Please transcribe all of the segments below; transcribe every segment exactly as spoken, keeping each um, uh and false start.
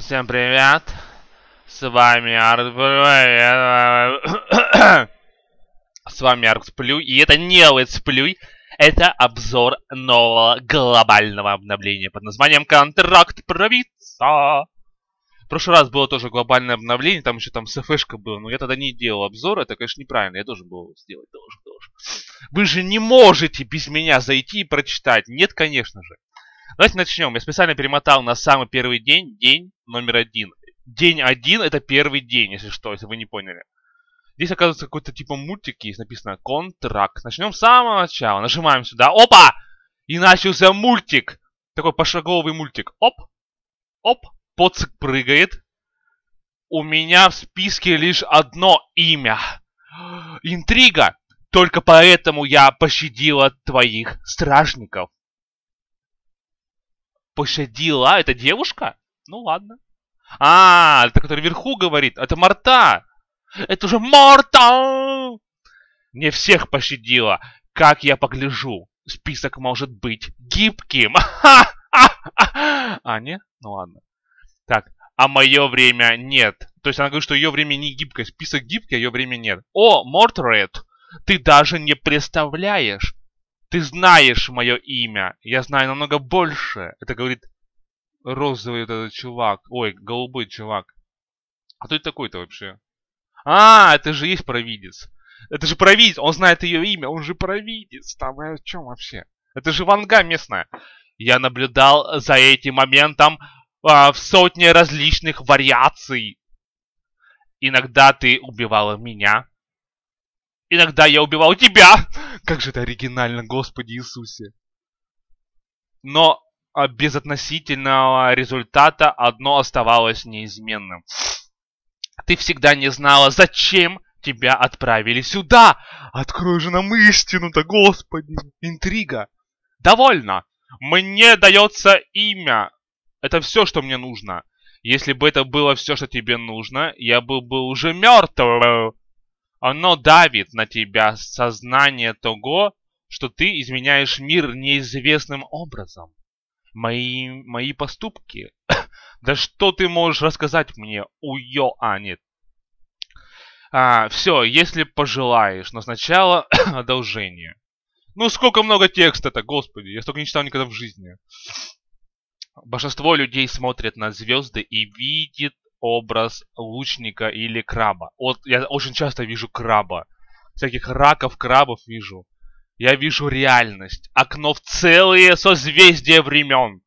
Всем привет! С вами Арксплюй. С вами Арксплюй. И это не летсплюй. Это обзор нового глобального обновления под названием Контракт провидца. В прошлый раз было тоже глобальное обновление, там еще там эс эф-шка было, но я тогда не делал обзор, это, конечно, неправильно, я должен был сделать, должен, должен. Вы же не можете без меня зайти и прочитать, нет, конечно же. Давайте начнем, я специально перемотал на самый первый день, день номер один. День один это первый день, если что, если вы не поняли. Здесь, оказывается, какой-то типа мультики, есть написано «Контракт». Начнем с самого начала, нажимаем сюда, опа! И начался мультик, такой пошаговый мультик, оп, оп. Поцик прыгает. У меня в списке лишь одно имя. Интрига. Только поэтому я пощадила твоих стражников. Пощадила? Это девушка? Ну ладно. А, это который вверху говорит. Это Марта. Это же Марта. Не всех пощадила. Как я погляжу. Список может быть гибким. А, нет? Ну ладно. Так, а мое время нет. То есть она говорит, что ее время не гибкое. Список гибкий, а ее время нет. О, Мортред, ты даже не представляешь. Ты знаешь мое имя. Я знаю намного больше. Это говорит розовый вот этот чувак. Ой, голубой чувак. А кто это такой-то вообще? А, это же есть провидец. Это же провидец. Он знает ее имя. Он же провидец. Там о чем вообще? Это же ванга местная. Я наблюдал за этим моментом в сотне различных вариаций. Иногда ты убивала меня. Иногда я убивал тебя. Как же это оригинально, Господи Иисусе. Но без относительного результата одно оставалось неизменным. Ты всегда не знала, зачем тебя отправили сюда. Открой же нам истину-то, Господи. Интрига. Довольно. Мне дается имя. Это все, что мне нужно. Если бы это было все, что тебе нужно, я был бы уже мертв. Оно давит на тебя сознание того, что ты изменяешь мир неизвестным образом. Мои, мои поступки. Да что ты можешь рассказать мне, уё, а нет. А, все, если пожелаешь, но сначала одолжение. Ну сколько много текста-то, Господи, я столько не читал никогда в жизни. Большинство людей смотрят на звезды и видит образ лучника или краба. Вот я очень часто вижу краба. Всяких раков, крабов вижу. Я вижу реальность. Окно в целые созвездия времен.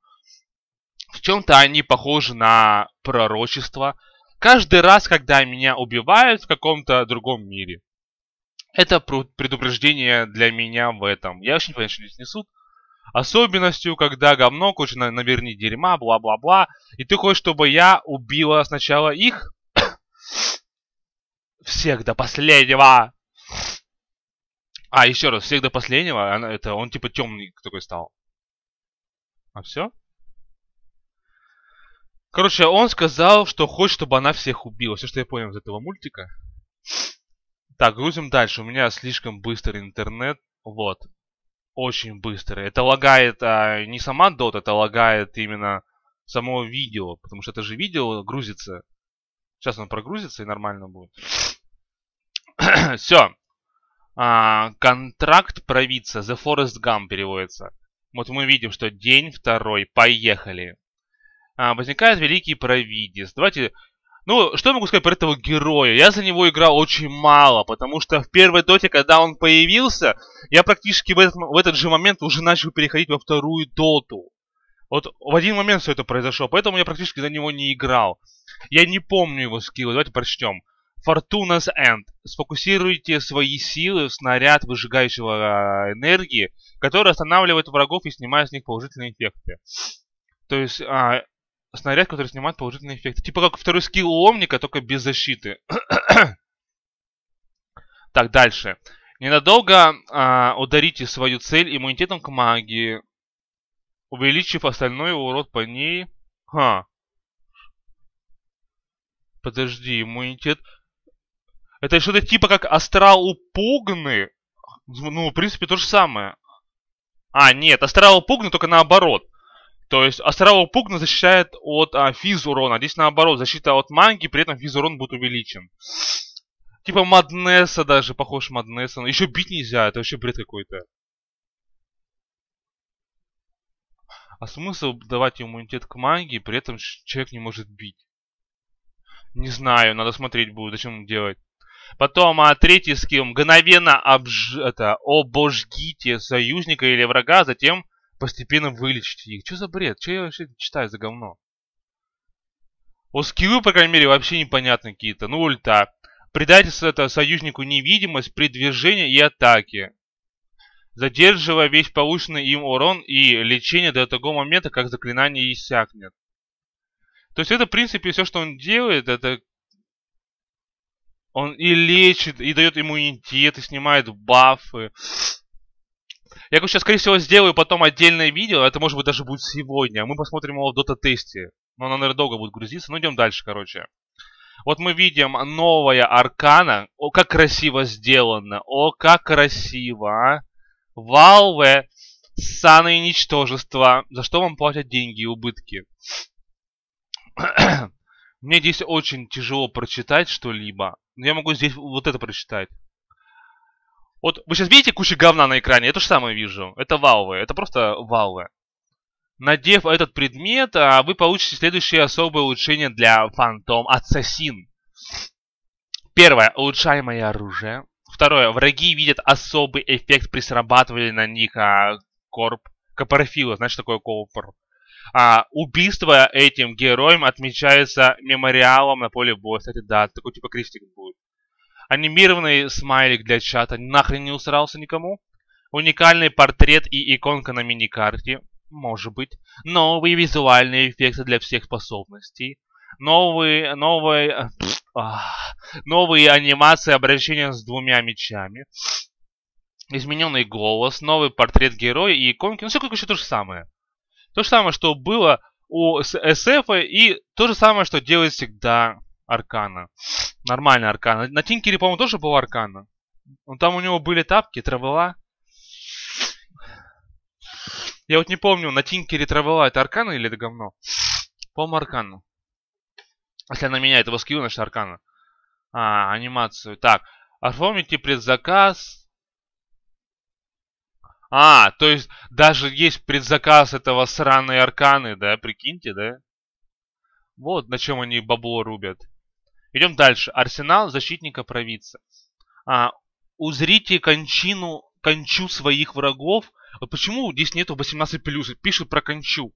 В чем-то они похожи на пророчество. Каждый раз, когда меня убивают в каком-то другом мире. Это предупреждение для меня в этом. Я очень понимаю, что здесь несут. Особенностью, когда говно, куча наверни дерьма, бла-бла-бла. И ты хочешь, чтобы я убила сначала их? Всех до последнего. А, еще раз, всех до последнего. Она, это, он типа темный такой стал. А все? Короче, он сказал, что хочет, чтобы она всех убила. Все, что я понял из этого мультика. Так, грузим дальше. У меня слишком быстрый интернет. Вот. Очень быстро. Это лагает а, не сама Dota, это лагает именно само видео. Потому что это же видео грузится. Сейчас оно прогрузится и нормально будет. Все. А, контракт провидца. The Forest Gump переводится. Вот мы видим, что день второй. Поехали. А, возникает великий провидец. Давайте... Ну, что я могу сказать про этого героя? Я за него играл очень мало, потому что в первой доте, когда он появился, я практически в этот, в этот же момент уже начал переходить во вторую доту. Вот в один момент все это произошло, поэтому я практически за него не играл. Я не помню его скиллы, давайте прочтем. Fortuna's End. Сфокусируйте свои силы в снаряд выжигающего энергии, который останавливает врагов и снимает с них положительные эффекты. То есть... Снаряд, который снимает положительные эффекты. Типа как второй скилл у Омника, только без защиты. Так, дальше. Ненадолго а, ударите свою цель иммунитетом к магии, увеличив остальной урон по ней. Ха. Подожди, иммунитет. Это что-то типа как астрал упугны. Ну, в принципе, то же самое. А, нет, астрал упугны, только наоборот. То есть Астрал Пугна защищает от а, физ урона. Здесь наоборот, защита от манги, при этом физ урон будет увеличен. Типа Маднеса даже, похож Маднеса. Еще бить нельзя, это вообще бред какой-то. А смысл давать иммунитет к манге, при этом человек не может бить? Не знаю, надо смотреть будет, зачем делать. Потом, а третий скилл. Мгновенно обж... это, обожгите союзника или врага, затем постепенно вылечите их. Что за бред? Что я вообще читаю за говно? О, скиллы, по крайней мере, вообще непонятны какие-то. Ну, ульта. Придайте это, союзнику невидимость при движении и атаке, задерживая весь полученный им урон и лечение до того момента, как заклинание иссякнет. То есть это, в принципе, все, что он делает, это он и лечит, и дает иммунитет, и снимает бафы. Я, короче, скорее всего, сделаю потом отдельное видео, это, может быть, даже будет сегодня. Мы посмотрим его в дота-тесте, но оно, наверное, долго будет грузиться. Ну, идем дальше, короче. Вот мы видим новая аркана. О, как красиво сделано. О, как красиво, а. Валве, саны и ничтожества. За что вам платят деньги и убытки? Мне здесь очень тяжело прочитать что-либо. Но я могу здесь вот это прочитать. Вот вы сейчас видите кучу говна на экране? Я то же самое вижу. Это Валве. Это просто Валве. Надев этот предмет, вы получите следующее особое улучшение для Phantom Assassin. Первое. Улучшаемое оружие. Второе. Враги видят особый эффект при срабатывании на них а, корп. Копорфила, значит, такое корп. А, убийство этим героем отмечается мемориалом на поле боя. Кстати, да, такой типа крестик будет. Анимированный смайлик для чата. Нахрен не усрался никому. Уникальный портрет и иконка на миникарте. Может быть. Новые визуальные эффекты для всех способностей. Новые, новые, пфф, ах, новые анимации обращения с двумя мечами. Измененный голос. Новый портрет героя и иконки. Ну, все как еще то же самое. То же самое, что было у эс эф и то же самое, что делает всегда Аркана. Нормальная Аркана. На Тинкере, по-моему, тоже была Аркана. Но там у него были тапки, травела. Я вот не помню, на Тинкере травела это аркана или это говно? По-моему, аркана. Если она меняет его скилл, значит аркана. А, анимацию. Так, оформите предзаказ. А, то есть даже есть предзаказ этого сраной арканы, да? Прикиньте, да? Вот на чем они бабло рубят. Идем дальше. Арсенал защитника провидца. А, узрите кончину, кончу своих врагов. Вот почему здесь нету восемнадцать плюс? Пишут про кончу.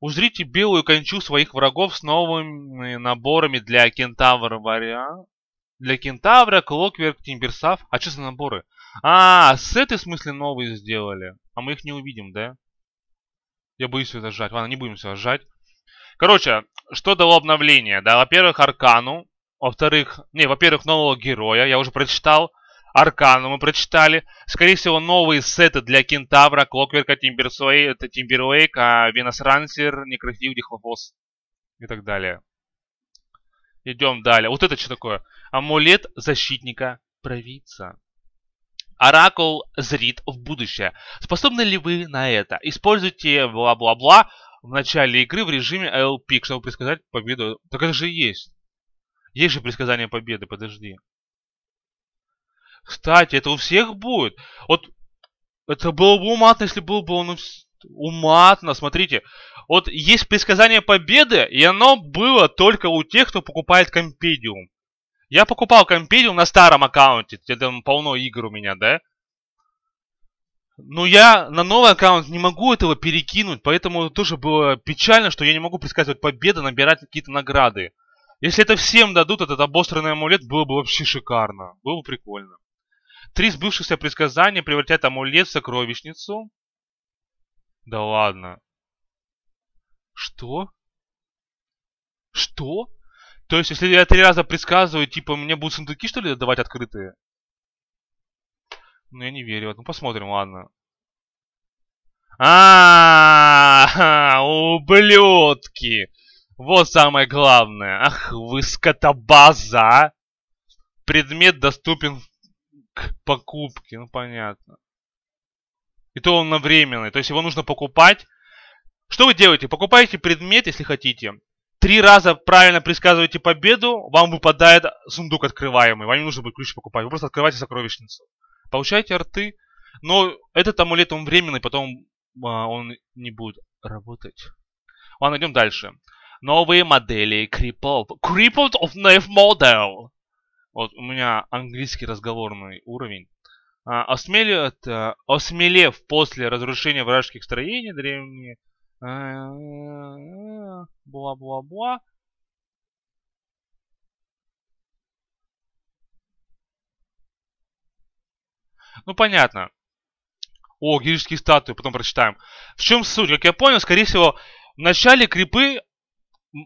Узрите белую кончу своих врагов с новыми наборами для кентавра вариа. Для кентавра, клокверк, тимберсав. А что за наборы? А, сеты в смысле новые сделали. А мы их не увидим, да? Я боюсь все жать. Ладно, не будем все жать. Короче, что дало обновление? Да, во-первых, аркану. Во-вторых, не, во-первых, нового героя. Я уже прочитал. Аркану мы прочитали. Скорее всего, новые сеты для Кентавра, Клокверка, Тимберсава, Венасрансер, Некрасив, Дихлофос и так далее. Идем далее. Вот это что такое? Амулет защитника провидца. Оракул зрит в будущее. Способны ли вы на это? Используйте бла-бла-бла в начале игры в режиме эл пи, чтобы предсказать победу. Так это же есть. Есть же предсказание победы, подожди. Кстати, это у всех будет. Вот это было бы уматно, если было бы ну, уматно. Смотрите, вот есть предсказание победы, и оно было только у тех, кто покупает компедиум. Я покупал компедиум на старом аккаунте, там полно игр у меня, да? Но я на новый аккаунт не могу этого перекинуть, поэтому тоже было печально, что я не могу предсказывать победы, набирать какие-то награды. Если это всем дадут, этот обосранный амулет, было бы вообще шикарно. Было бы прикольно. Три сбывшихся предсказания превратят амулет в сокровищницу. Да ладно. Что? Что? То есть, если я три раза предсказываю, типа, мне будут сундуки, что ли, давать открытые? Ну, я не верю. Ну, посмотрим, ладно. А-а-а-а! Ублюдки! Вот самое главное. Ах, вы скотобаза, а! Предмет доступен к покупке, ну понятно. И то он на временный, то есть его нужно покупать Что вы делаете? Покупаете предмет, если хотите. Три раза правильно предсказываете победу, вам выпадает сундук открываемый. Вам не нужно будет ключ покупать, вы просто открываете сокровищницу. Получаете арты, но этот амулет он временный, потом а, он не будет работать. Ладно, идем дальше. Новые модели Crippled. Crippled of Nave Model. Вот у меня английский разговорный уровень. А, осмелев, а, осмелев после разрушения вражеских строений древние... Бла-бла-бла. Ну понятно. О, героические статуи, потом прочитаем. В чем суть? Как я понял, скорее всего, в начале крипы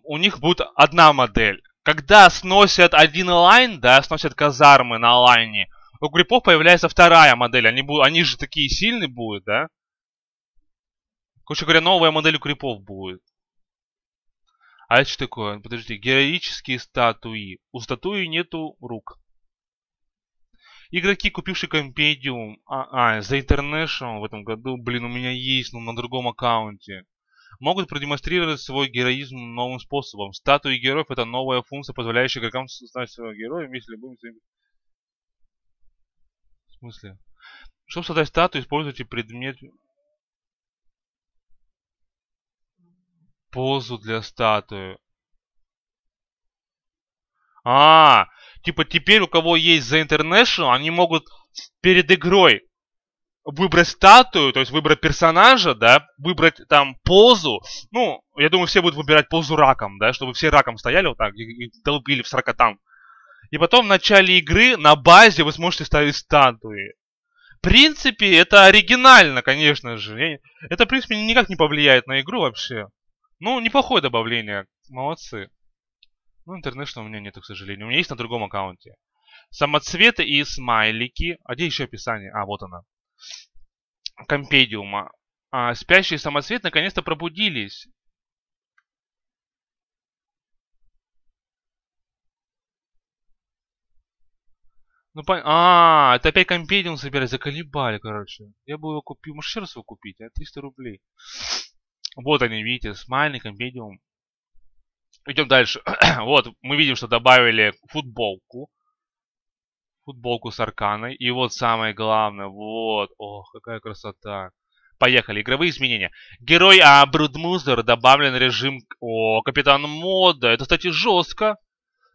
у них будет одна модель. Когда сносят один лайн, да, сносят казармы на лайне, у крипов появляется вторая модель. Они, будут, они же такие сильные будут, да? Короче говоря, новая модель у крипов будет. А это что такое? Подожди, героические статуи. У статуи нету рук. Игроки, купившие компедиум а, а, за International в этом году, блин, у меня есть, но на другом аккаунте, могут продемонстрировать свой героизм новым способом. Статуи героев — это новая функция, позволяющая игрокам создать своего героя вместе с любым своим... В смысле? Чтобы создать статую, используйте предмет... Позу для статуи. А, типа теперь у кого есть The International, они могут перед игрой выбрать статую, то есть выбрать персонажа, да, выбрать там позу. Ну, я думаю, все будут выбирать позу раком, да, чтобы все раком стояли вот так и долбили в сорокотам. И потом в начале игры на базе вы сможете ставить статуи. В принципе, это оригинально, конечно же. Это, в принципе, никак не повлияет на игру вообще. Ну, неплохое добавление. Молодцы. Ну, International у меня нету, к сожалению. У меня есть на другом аккаунте. Самоцветы и смайлики. А где еще описание? А, вот она. Компедиума. А, спящий самоцвет наконец-то пробудились. Ну, пон... А, это опять компедиум собирать. Заколебали, короче. Я бы его купил. Может, еще раз его купить? А? триста рублей. Вот они, видите, смайлик, компедиум. Идем дальше. Вот, мы видим, что добавили футболку. Футболку с арканой. И вот самое главное, вот, ох, какая красота. Поехали, игровые изменения. Герой а, Брудмузер добавлен режим... О, Капитан Мода. Это, кстати, жестко.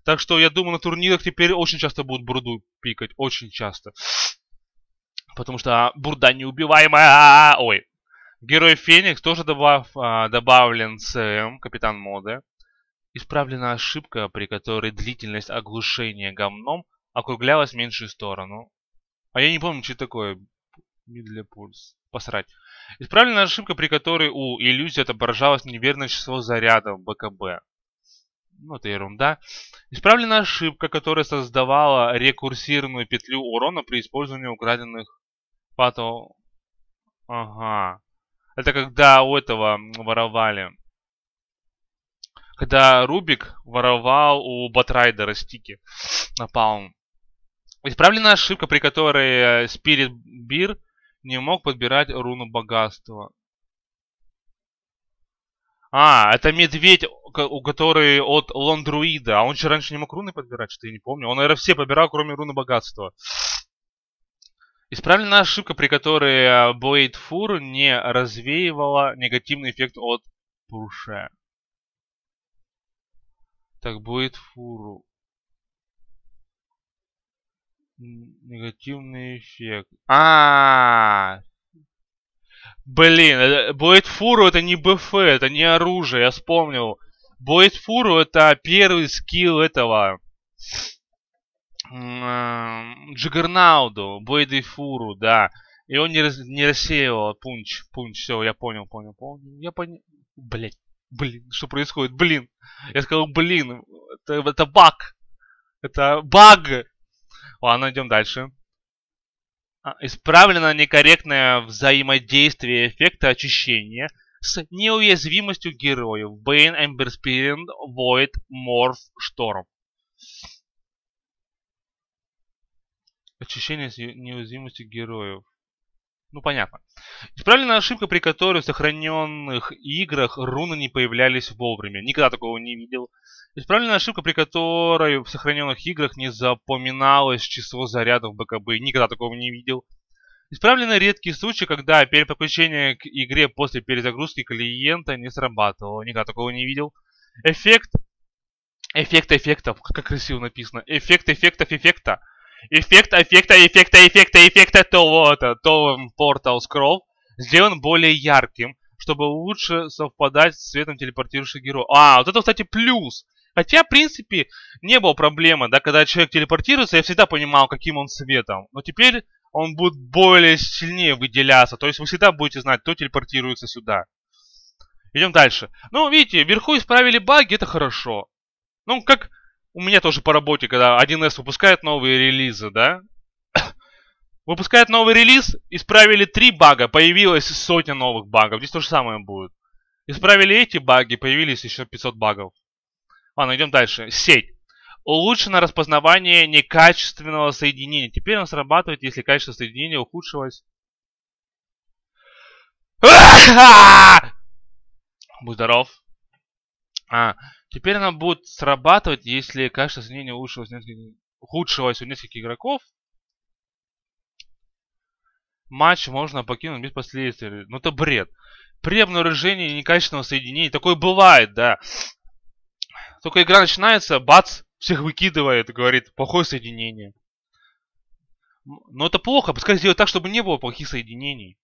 Так что, я думаю, на турнирах теперь очень часто будут Бруду пикать. Очень часто. Потому что Бурда неубиваемая. Ой. Герой Феникс тоже добав, а, добавлен СМ, Капитан Моды. Исправлена ошибка, при которой длительность оглушения гамном округлялась в меньшую сторону. А я не помню, что это такое. Middle Pulse. Посрать. Исправлена ошибка, при которой у иллюзии отображалось неверное число зарядов БКБ. Ну, это ерунда. Исправлена ошибка, которая создавала рекурсивную петлю урона при использовании украденных патов. Ага. Это когда у этого воровали. Когда Рубик воровал у Батрайдера стики. Напалм. Исправлена ошибка, при которой Спирит Бир не мог подбирать руну богатства. А, это медведь, у который от Лондруида. А он же раньше не мог руны подбирать, что я не помню. Он, наверное, все подбирал, кроме руны богатства. Исправлена ошибка, при которой Блэйд Фуру не развеивала негативный эффект от пуша. Так, Блэйд Фуру. Негативный эффект. А-а-а! Блин, Блэйд Фуру это не БФ, это не оружие, я вспомнил. Блэйд Фуру это первый скилл этого... Джигарнауду, Блэйд Фуру, да. И он не, раз, не рассеивал. Пунч, пунч, все, я понял, понял, понял. Я понял. Блять, блин, что происходит? Блин. Я сказал, блин, это, это баг. Это баг. Ладно, идем дальше. А, исправлено некорректное взаимодействие эффекта очищения с неуязвимостью героев. Bane, Ember Spirit, Void, Morph, Storm. Очищение с неуязвимостью героев. Ну, понятно. Исправлена ошибка, при которой в сохраненных играх руны не появлялись вовремя. Никогда такого не видел. Исправлена ошибка, при которой в сохраненных играх не запоминалось число зарядов БКБ. Никогда такого не видел. Исправлены редкие случаи, когда переподключение к игре после перезагрузки клиента не срабатывало. Никогда такого не видел. Эффект... Эффект эффектов. Как красиво написано. Эффект эффектов эффекта. Эффект эффекта эффекта эффекта эффекта того-то. То портал скролл сделан более ярким, чтобы лучше совпадать с цветом телепортирующего героя. А, вот это, кстати, плюс. Хотя, в принципе, не было проблемы, да, когда человек телепортируется, я всегда понимал, каким он цветом. Но теперь он будет более сильнее выделяться. То есть вы всегда будете знать, кто телепортируется сюда. Идем дальше. Ну, видите, вверху исправили баги, это хорошо. Ну, как у меня тоже по работе, когда один эс выпускает новые релизы, да? Выпускает новый релиз, исправили три бага, появилось сотня новых багов. Здесь то же самое будет. Исправили эти баги, появились еще пятьсот багов. Ладно, идем дальше. Сеть. Улучшено распознавание некачественного соединения. Теперь он срабатывает, если качество соединения ухудшилось. Будь здоров. А, теперь она будет срабатывать, если качество соединения улучшилось, ухудшилось у нескольких игроков. Матч можно покинуть без последствий. Ну это бред. При обнаружении некачественного соединения. Такое бывает, да. Только игра начинается, бац, всех выкидывает и говорит, плохое соединение. Но это плохо, пускай сделают так, чтобы не было плохих соединений.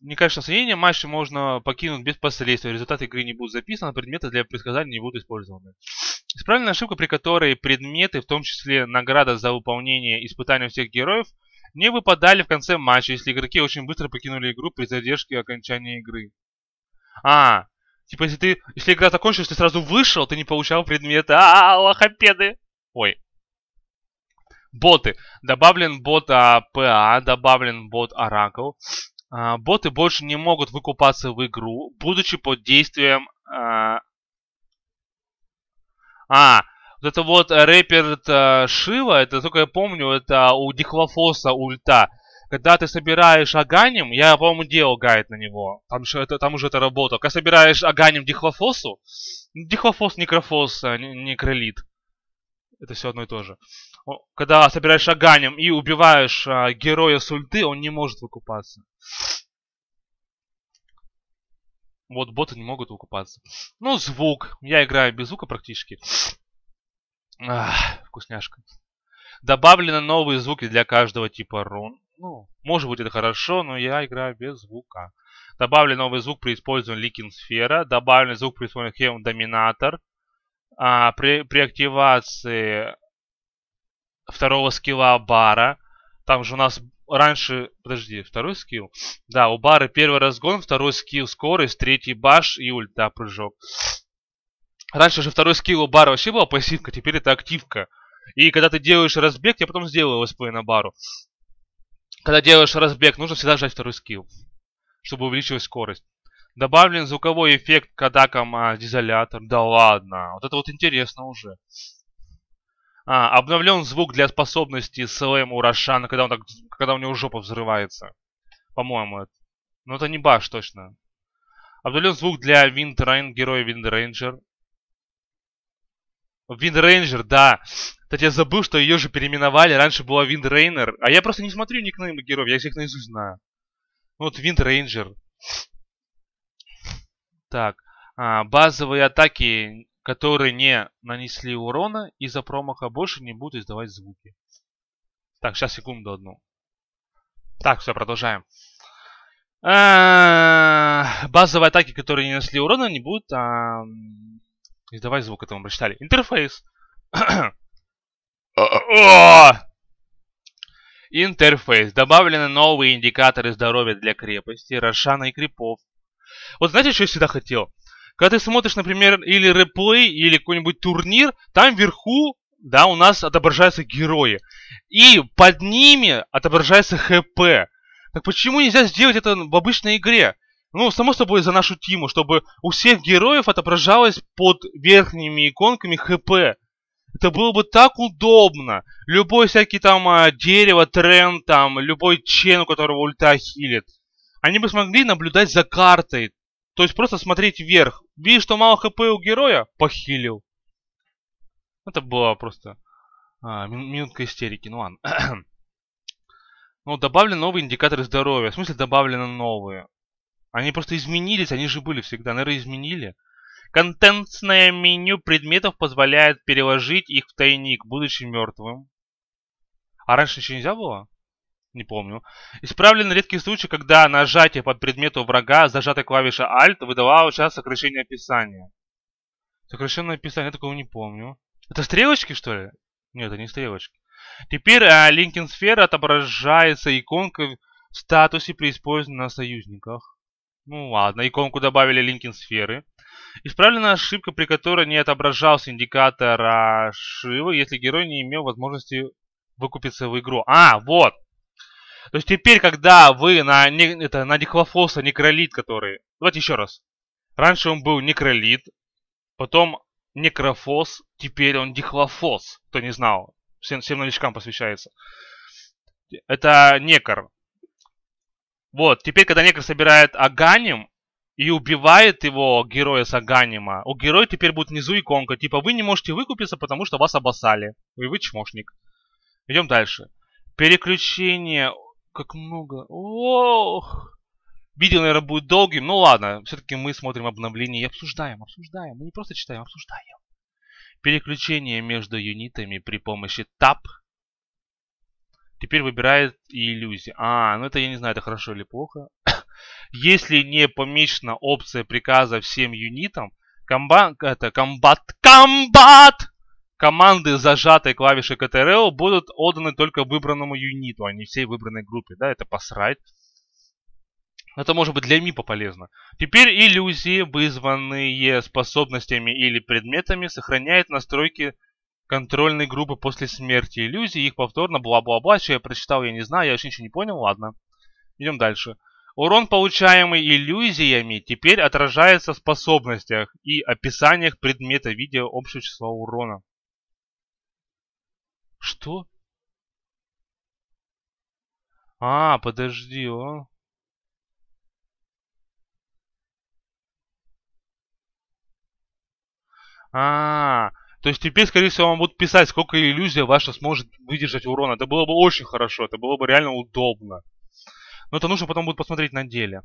Некачественное соединение матч можно покинуть без последствий. Результаты игры не будут записаны, предметы для предсказания не будут использованы. Исправлена ошибка, при которой предметы, в том числе награда за выполнение испытаний всех героев, не выпадали в конце матча, если игроки очень быстро покинули игру при задержке окончания игры. А, типа если ты, если игра закончилась, ты сразу вышел, ты не получал предметы. А, лохопеды. Ой. Боты. Добавлен бот АПА, добавлен бот Оракул. А, боты больше не могут выкупаться в игру, будучи под действием... А, а вот это вот рэпер а, Шива, это, только я помню, это у Дихлофоса ульта. Когда ты собираешь аганем, я, по-моему, делал гайд на него, там, это, там уже это работало. Когда собираешь аганем Дихлофосу, Дихлофос, Некрофос, Некролит. Это все одно и то же. Когда собираешь аганем и убиваешь а, героя с ульты, он не может выкупаться. Вот, боты не могут выкупаться. Ну, звук. Я играю без звука практически. Ах, вкусняшка. Добавлены новые звуки для каждого типа рун. Ну, может быть это хорошо, но я играю без звука. Добавлен новый звук при использовании LinkinSphere. Добавлен звук при использовании Хем Доминатор. А, при, при активации второго скилла бара. Там же у нас раньше... Подожди, второй скилл? Да, у бара первый разгон, второй скилл скорость, третий баш и ульта прыжок. Раньше же второй скилл у бара вообще была пассивка, теперь это активка. И когда ты делаешь разбег, я потом сделаю СП на бару. Когда делаешь разбег, нужно всегда жать второй скилл, чтобы увеличилась скорость. Добавлен звуковой эффект к атакам а, дизолятор. Да ладно, вот это вот интересно уже. А, обновлен звук для способности слэм у Рошана, когда он так, когда у него жопа взрывается. По-моему, это. Но это не баш точно. Обновлен звук для Виндрейн, героя Виндрейнджер. Виндрейнджер, да. Кстати, я забыл, что ее же переименовали. Раньше была Виндрейнер. А я просто не смотрю никнеймы героев, я их наизусть знаю. Ну вот Виндрейнджер. Так. А, базовые атаки, которые не нанесли урона из-за промаха, больше не будут издавать звуки. Так, сейчас секунду одну. Так, все, продолжаем. А, базовые атаки, которые не нанесли урона, не будут... А... Издавай звук, это мы прочитали. Интерфейс. Интерфейс. Добавлены новые индикаторы здоровья для крепости, Рошана и крипов. Вот знаете, что я всегда хотел? Когда ты смотришь, например, или реплей, или какой-нибудь турнир, там вверху, да, у нас отображаются герои. И под ними отображается ХП. Так почему нельзя сделать это в обычной игре? Ну, само собой, за нашу тиму, чтобы у всех героев отображалось под верхними иконками ХП. Это было бы так удобно. Любой всякий там а, дерево, тренд, там, любой чен, у которого ульта хилит. Они бы смогли наблюдать за картой. То есть просто смотреть вверх. Видишь, что мало хп у героя? Похилил. Это было просто а, минутка истерики. Ну ладно. Но добавлены новые индикаторы здоровья. В смысле добавлены новые. Они просто изменились, они же были всегда. Наверное, изменили. Контентное меню предметов позволяет переложить их в тайник, будучи мертвым. А раньше еще нельзя было? Не помню. Исправлены редкие случаи, когда нажатие под предмету врага, зажатая клавиша Alt, выдавала сейчас сокращение описания. Сокращенное описание, я такого не помню. Это стрелочки, что ли? Нет, это не стрелочки. Теперь а, LinkinSphere отображается иконкой в статусе при использовании на союзниках. Ну ладно, иконку добавили LinkinSphere. Исправлена ошибка, при которой не отображался индикатор а, Шивы, если герой не имел возможности выкупиться в игру. А, вот! То есть теперь, когда вы на, не, это, на Дихлофоса Некролит, который... Давайте еще раз. Раньше он был Некролит, потом Некрофос, теперь он Дихлофос. Кто не знал, всем, всем новичкам посвящается. Это Некр. Вот, теперь, когда Некр собирает Аганим и убивает его, героя с Аганима, у героя теперь будет внизу иконка. Типа, вы не можете выкупиться, потому что вас обоссали. И вы чмошник. Идем дальше. Переключение... Как много... Ох! Видео, наверное, будет долгим. Ну ладно, все-таки мы смотрим обновление и обсуждаем, обсуждаем. Мы не просто читаем, обсуждаем. Переключение между юнитами при помощи Tab. Теперь выбирает и иллюзия. А, ну это я не знаю, это хорошо или плохо. Если не помечена опция приказа всем юнитам, комбат, это комбат, комбат! Команды зажатой клавишей Ctrl будут отданы только выбранному юниту, а не всей выбранной группе. Да, это посрать. Это может быть для мипа полезно. Теперь иллюзии, вызванные способностями или предметами, сохраняют настройки контрольной группы после смерти иллюзии. Их повторно бла-бла-бла. Что я прочитал, я не знаю, я вообще ничего не понял. Ладно, идем дальше. Урон, получаемый иллюзиями, теперь отражается в способностях и описаниях предмета, видя общее число урона. Что? А, подожди, а? А, то есть теперь, скорее всего, вам будут писать, сколько иллюзия ваша сможет выдержать урона. Это было бы очень хорошо, это было бы реально удобно. Но это нужно потом будет посмотреть на деле.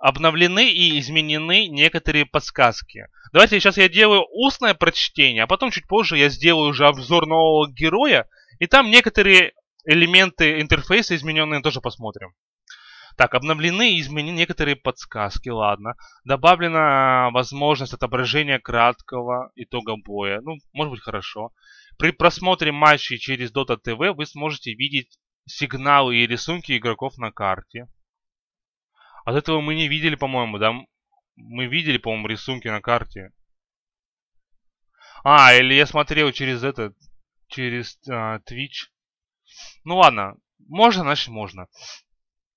Обновлены и изменены некоторые подсказки. Давайте сейчас я делаю устное прочтение, а потом чуть позже я сделаю уже обзор нового героя. И там некоторые элементы интерфейса измененные тоже посмотрим. Так, обновлены и изменены некоторые подсказки, ладно. Добавлена возможность отображения краткого итога боя. Ну, может быть, хорошо. При просмотре матчей через Dota два вы сможете видеть сигналы и рисунки игроков на карте. От этого мы не видели, по-моему, да? Мы видели, по-моему, рисунки на карте. А, или я смотрел через этот, через а, Twitch. Ну ладно, можно, значит можно.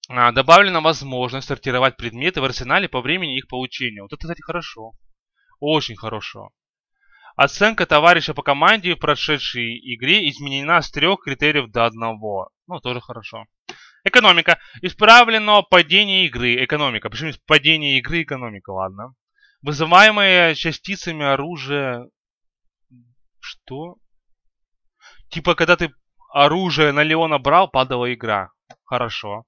А, добавлена возможность сортировать предметы в арсенале по времени их получения. Вот это, кстати, хорошо. Очень хорошо. Оценка товарища по команде в прошедшей игре изменена с трех критериев до одного. Ну, тоже хорошо. Экономика. Исправлено падение игры. Экономика. Почему падение игры экономика? Ладно. Вызываемые частицами оружия... Что? Типа, когда ты оружие на Леона брал, падала игра. Хорошо.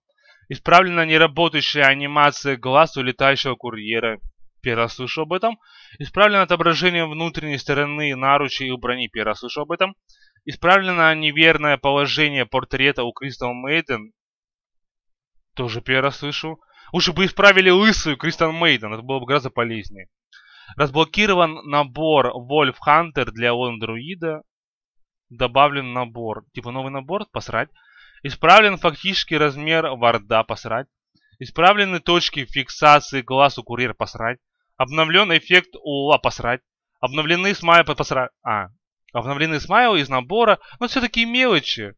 Исправлена неработающая анимация глаз у летающего курьера. Первый раз слышу об этом. Исправлено отображение внутренней стороны наручи и у брони. Первый раз слышу об этом. Исправлено неверное положение портрета у Кристал Мейден. Тоже первый раз слышу. Лучше бы исправили лысую Кристал Мейден. Это было бы гораздо полезнее. Разблокирован набор Вольф Хантер для Лондруида. Добавлен набор. Типа новый набор? Посрать. Исправлен фактический размер варда. Посрать. Исправлены точки фиксации глаз у курьера. Посрать. Обновлен эффект ула, посрать. Обновлены смайлы, посрать. А, обновлены смайлы из набора. Но все такие мелочи.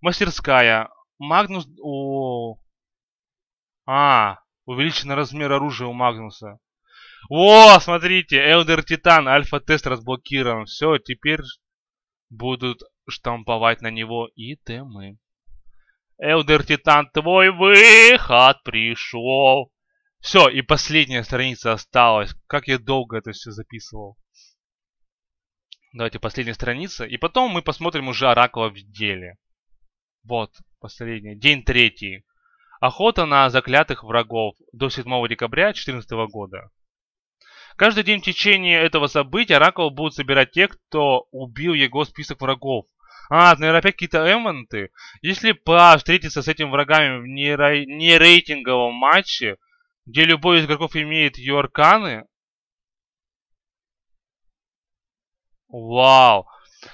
Мастерская. Магнус... О. А, увеличен размер оружия у Магнуса. О, смотрите, Элдер Титан, альфа-тест разблокирован. Все, теперь будут штамповать на него и темы. Элдер Титан, твой выход пришел. Все, и последняя страница осталась. Как я долго это все записывал. Давайте последняя страница. И потом мы посмотрим уже Оракула в деле. Вот, последний. День третий. Охота на заклятых врагов до седьмого декабря две тысячи четырнадцатого года. Каждый день в течение этого события Оракул будет собирать тех, кто убил его список врагов. А, наверное, опять какие-то эмвенты. Если ПА встретится с этим врагами в нерейтинговом матче, где любой из игроков имеет ее арканы... Вау!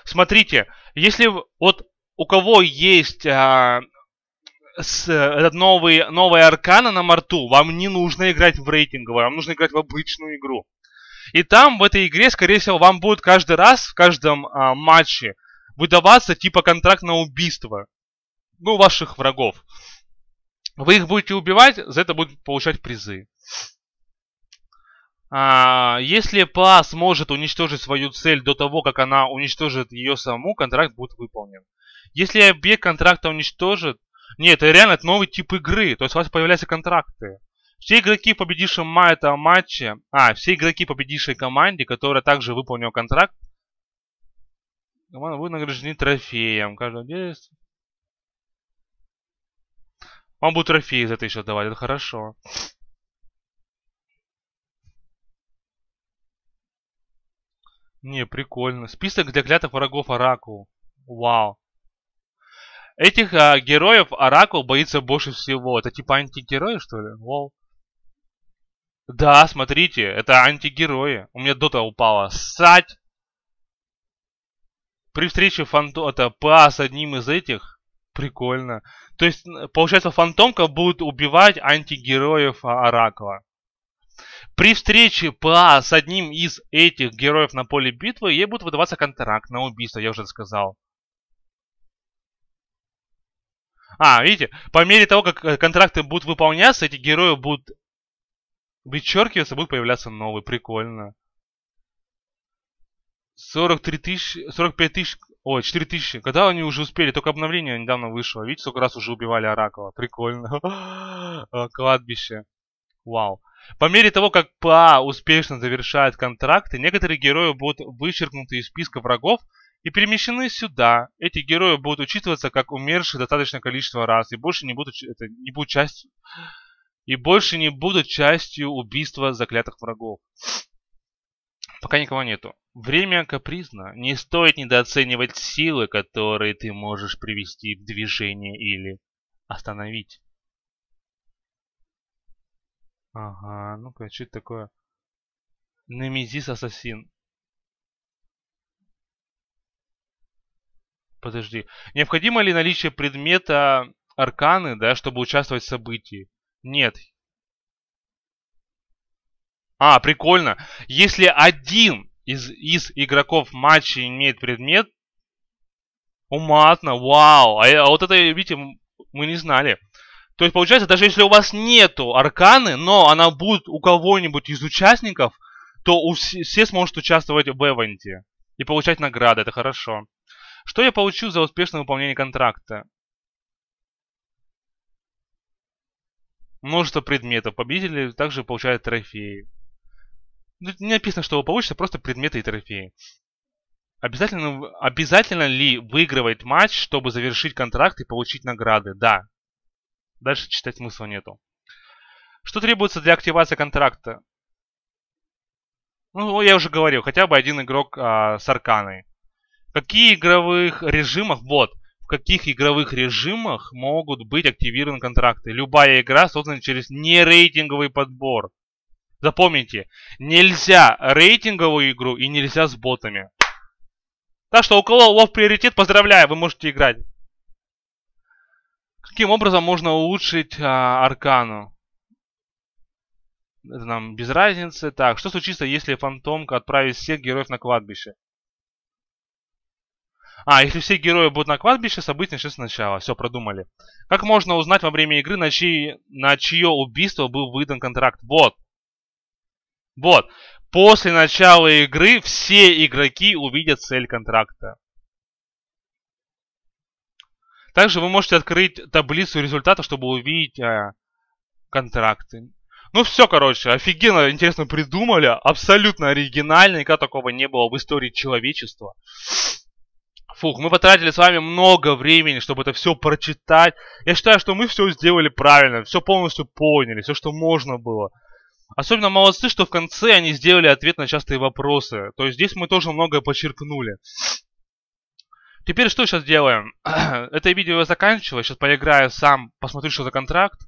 Смотрите, если вот у кого есть а, с, новые, новые арканы на морту, вам не нужно играть в рейтинговую, вам нужно играть в обычную игру. И там, в этой игре, скорее всего, вам будет каждый раз, в каждом а, матче, выдаваться типа контракт на убийство. Ну, ваших врагов. Вы их будете убивать, за это будут получать призы. А, если ПА сможет уничтожить свою цель до того, как она уничтожит ее саму, контракт будет выполнен. Если объект контракта уничтожит... Нет, это реально это новый тип игры, то есть у вас появляются контракты. Все игроки, победившие этого матча... А, все игроки, победившие команде, которая также выполнила контракт, вы награждены трофеем. Каждый десять. Вам будут трофеи за это еще давать, это хорошо. Не, прикольно. Список заклятых врагов Оракул. Вау. Этих а, героев Оракул боится больше всего. Это типа антигерои, что ли? Вау. Да, смотрите, это антигерои. У меня дота упала. Ссать! При встрече фантота ПА с одним из этих. Прикольно. То есть, получается, Фантомка будет убивать антигероев Оракула. При встрече ПА с одним из этих героев на поле битвы, ей будет выдаваться контракт на убийство, я уже это сказал. А, видите, по мере того, как контракты будут выполняться, эти герои будут вычеркиваться, будут появляться новые. Прикольно. сорок три тысячи, сорок пять тысяч, ой, четыре тысячи. Когда они уже успели? Только обновление недавно вышло. Видите, сколько раз уже убивали Оракула. Прикольно. Кладбище. Вау. По мере того, как ПА успешно завершает контракты, некоторые герои будут вычеркнуты из списка врагов и перемещены сюда. Эти герои будут учитываться как умершие достаточное количество раз и больше не будут, это, не будут частью, и больше не будут частью убийства заклятых врагов. Пока никого нету. Время капризно. Не стоит недооценивать силы, которые ты можешь привести в движение или остановить. Ага, ну-ка, что это такое? Немезис Ассасин. Подожди. Необходимо ли наличие предмета арканы, да, чтобы участвовать в событии? Нет. А, прикольно. Если один из, из игроков матча имеет предмет... Уматно, вау. А, а вот это, видите, мы не знали. То есть, получается, даже если у вас нету арканы, но она будет у кого-нибудь из участников, то у все, все сможет участвовать в эвенте и получать награды. Это хорошо. Что я получу за успешное выполнение контракта? Множество предметов. Победители также получают трофеи. Тут не написано, что вы получите, просто предметы и трофеи. Обязательно, обязательно ли выигрывать матч, чтобы завершить контракт и получить награды? Да. Дальше читать смысла нету. Что требуется для активации контракта? Ну, я уже говорил, хотя бы один игрок а, с арканой. В каких игровых режимах, вот, в каких игровых режимах могут быть активированы контракты? Любая игра создана через нерейтинговый подбор. Запомните, нельзя рейтинговую игру и нельзя с ботами. Так что у кого лов приоритет, поздравляю, вы можете играть. Каким образом можно улучшить а, аркану? Это нам без разницы. Так, что случится, если Фантомка отправит всех героев на кладбище? А, если все герои будут на кладбище, событие начнется сначала. Все, продумали. Как можно узнать во время игры, на, чьи, на чье убийство был выдан контракт? Вот. Вот. После начала игры все игроки увидят цель контракта. Также вы можете открыть таблицу результатов, чтобы увидеть э, контракты. Ну все, короче, офигенно, интересно придумали. Абсолютно оригинально, никогда такого не было в истории человечества. Фух, мы потратили с вами много времени, чтобы это все прочитать. Я считаю, что мы все сделали правильно, все полностью поняли, все, что можно было. Особенно молодцы, что в конце они сделали ответ на частые вопросы. То есть здесь мы тоже многое подчеркнули. Теперь что сейчас делаем? Это видео я заканчиваю, сейчас поиграю сам, посмотрю, что за контракт.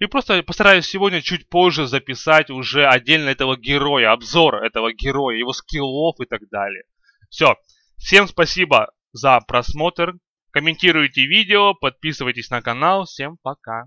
И просто постараюсь сегодня чуть позже записать уже отдельно этого героя, обзор этого героя, его скиллов и так далее. Все. Всем спасибо за просмотр, комментируйте видео, подписывайтесь на канал, всем пока.